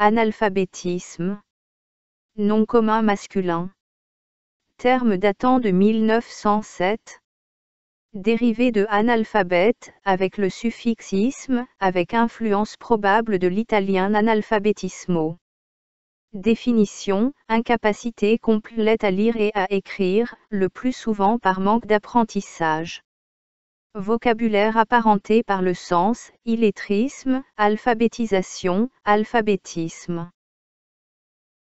Analphabétisme. Nom commun masculin. Terme datant de 1907. Dérivé de analphabète avec le suffixe isme, avec influence probable de l'italien analphabetismo. Définition, incapacité complète à lire et à écrire, le plus souvent par manque d'apprentissage. Vocabulaire apparenté par le sens, illettrisme, alphabétisation, alphabétisme.